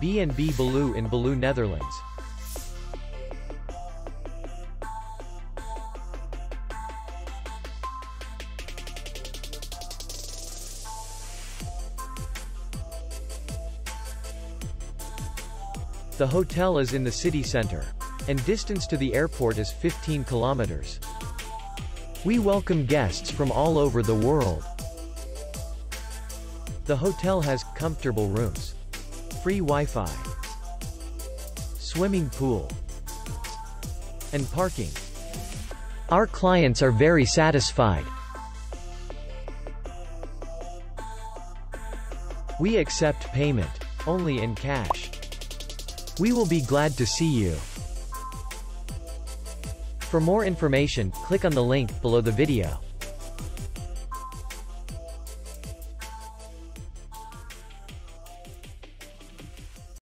B&B Balloo in Balloo, Netherlands. The hotel is in the city center, and distance to the airport is 15 kilometers. We welcome guests from all over the world. The hotel has comfortable rooms, free Wi-Fi, swimming pool, and parking. Our clients are very satisfied. We accept payment only in cash. We will be glad to see you. For more information, click on the link below the video.